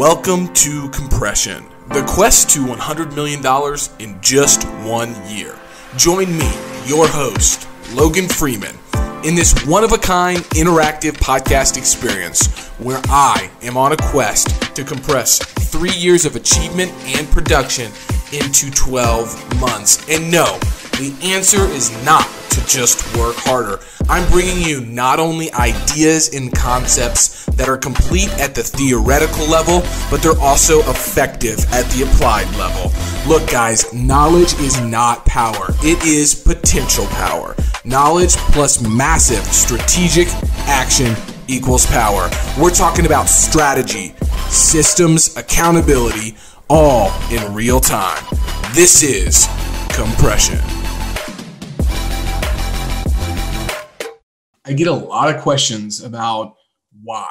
Welcome to Compression, the quest to $100 million in just 1 year. Join me, your host, Logan Freeman, in this one-of-a-kind interactive podcast experience where I am on a quest to compress 3 years of achievement and production into 12 months. And no, the answer is not to just work harder. I'm bringing you not only ideas and concepts that are complete at the theoretical level, but they're also effective at the applied level. Look, guys, knowledge is not power. It is potential power. Knowledge plus massive strategic action equals power. We're talking about strategy, systems, accountability, all in real time. This is Compression. I get a lot of questions about why.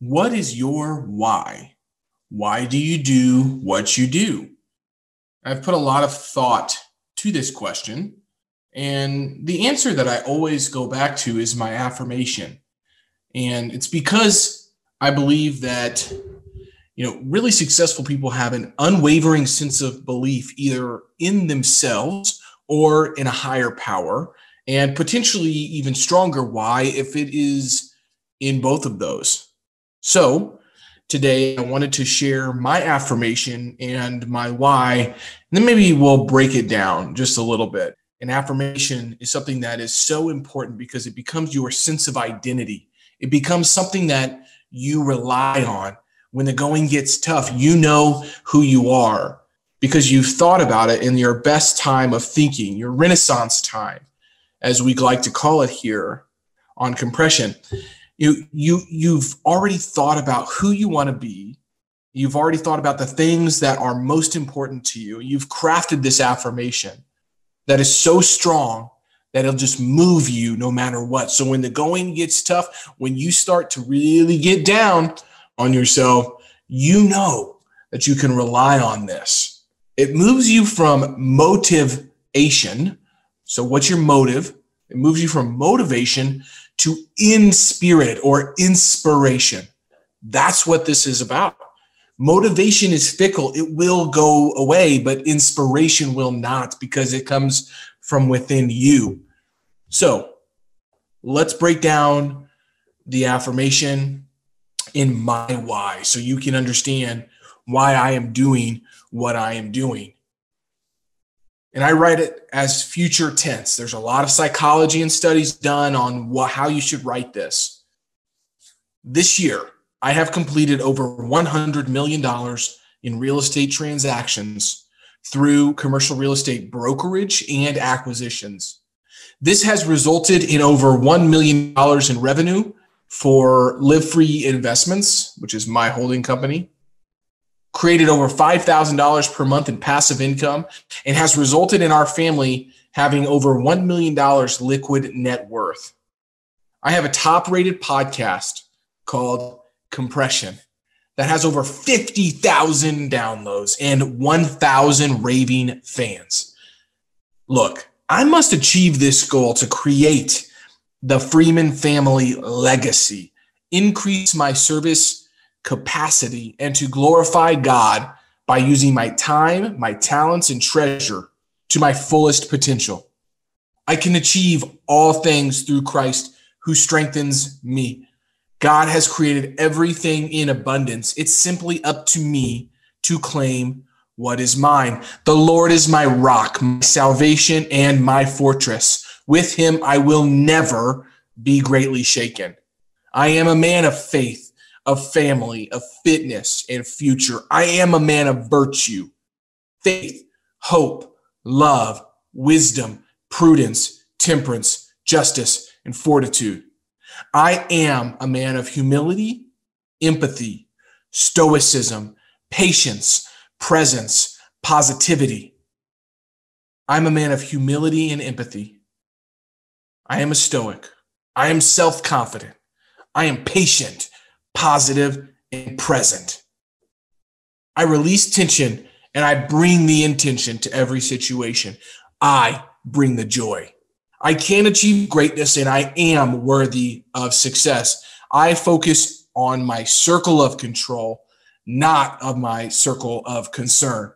What is your why? Why do you do what you do? I've put a lot of thought to this question, and the answer that I always go back to is my affirmation. And it's because I believe that, really successful people have an unwavering sense of belief either in themselves or in a higher power, and potentially even stronger why if it is in both of those. So today I wanted to share my affirmation and my why, and then maybe we'll break it down just a little bit. An affirmation is something that is so important because it becomes your sense of identity. It becomes something that you rely on. When the going gets tough, you know who you are because you've thought about it in your best time of thinking, your Renaissance time, as we like to call it here on Compression. You've already thought about who you want to be. You've already thought about the things that are most important to you. You've crafted this affirmation that is so strong that it'll just move you no matter what. So when the going gets tough, when you start to really get down on yourself, you know that you can rely on this. It moves you from motivation. So what's your motive? It moves you from motivation to in spirit or inspiration. That's what this is about. Motivation is fickle. It will go away, but inspiration will not because it comes from within you. So let's break down the affirmation in my why so you can understand why I am doing what I am doing. And I write it as future tense. There's a lot of psychology and studies done on how you should write this. This year, I have completed over $100 million in real estate transactions through commercial real estate brokerage and acquisitions. This has resulted in over $1 million in revenue for Live Free Investments, which is my holding company. Created over $5,000 per month in passive income, and has resulted in our family having over $1 million liquid net worth. I have a top-rated podcast called Compression that has over 50,000 downloads and 1,000 raving fans. Look, I must achieve this goal to create the Freeman family legacy, increase my service capacity, and to glorify God by using my time, my talents, and treasure to my fullest potential. I can achieve all things through Christ who strengthens me. God has created everything in abundance. It's simply up to me to claim what is mine. The Lord is my rock, my salvation, and my fortress. With him, I will never be greatly shaken. I am a man of faith, of family, of fitness, and future. I am a man of virtue, faith, hope, love, wisdom, prudence, temperance, justice, and fortitude. I am a man of humility, empathy, stoicism, patience, presence, positivity. I'm a man of humility and empathy. I am a stoic. I am self-confident. I am patient, positive, and present. I release tension and I bring the intention to every situation. I bring the joy. I can achieve greatness and I am worthy of success. I focus on my circle of control, not of my circle of concern.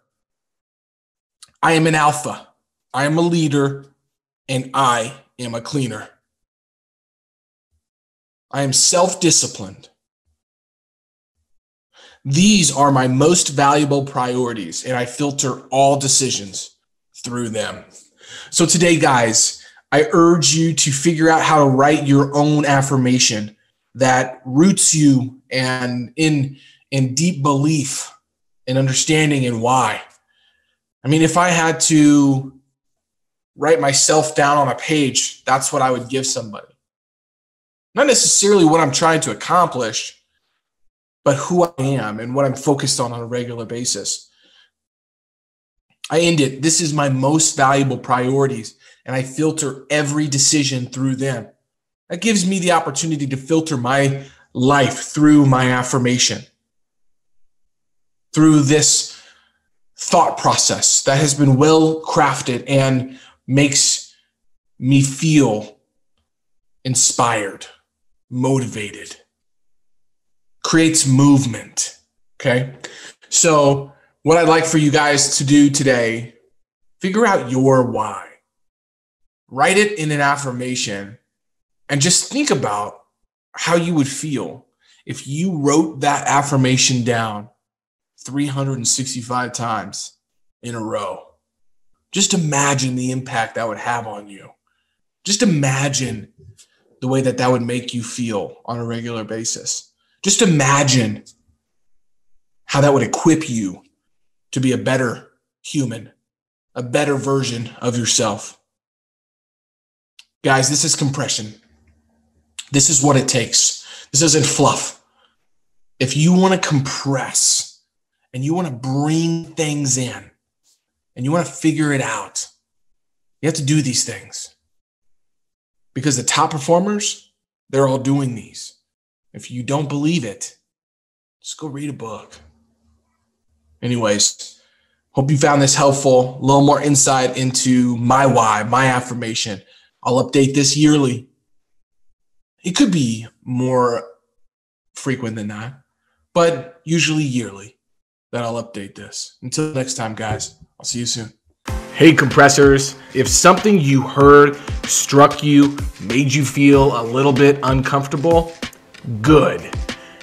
I am an alpha, I am a leader, and I am a cleaner. I am self-disciplined. These are my most valuable priorities, and I filter all decisions through them. So today, guys, I urge you to figure out how to write your own affirmation that roots you and in deep belief and understanding and why. I mean, if I had to write myself down on a page, that's what I would give somebody. Not necessarily what I'm trying to accomplish, but who I am and what I'm focused on a regular basis. I end it. This is my most valuable priorities, and I filter every decision through them. That gives me the opportunity to filter my life through my affirmation, through this thought process that has been well crafted and makes me feel inspired, motivated, creates movement. Okay. So what I'd like for you guys to do today, figure out your why. Write it in an affirmation and just think about how you would feel if you wrote that affirmation down 365 times in a row. Just imagine the impact that would have on you. Just imagine the way that that would make you feel on a regular basis. Just imagine how that would equip you to be a better human, a better version of yourself. Guys, this is compression. This is what it takes. This isn't fluff. If you want to compress and you want to bring things in and you want to figure it out, you have to do these things, because the top performers, they're all doing these. If you don't believe it, just go read a book. Anyways, hope you found this helpful. A little more insight into my why, my affirmation. I'll update this yearly. It could be more frequent than that, but usually yearly that I'll update this. Until next time, guys, I'll see you soon. Hey, compressors. If something you heard struck you, made you feel a little bit uncomfortable, good.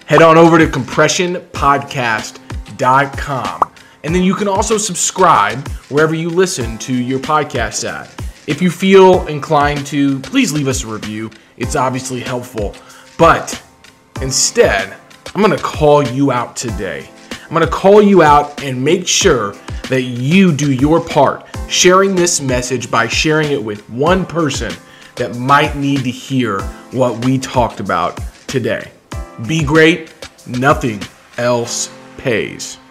Head on over to compressionpodcast.com. And then you can also subscribe wherever you listen to your podcasts at. If you feel inclined to, please leave us a review. It's obviously helpful. But instead, I'm going to call you out today. I'm going to call you out and make sure that you do your part sharing this message by sharing it with one person that might need to hear what we talked about today. Be great. Nothing else pays.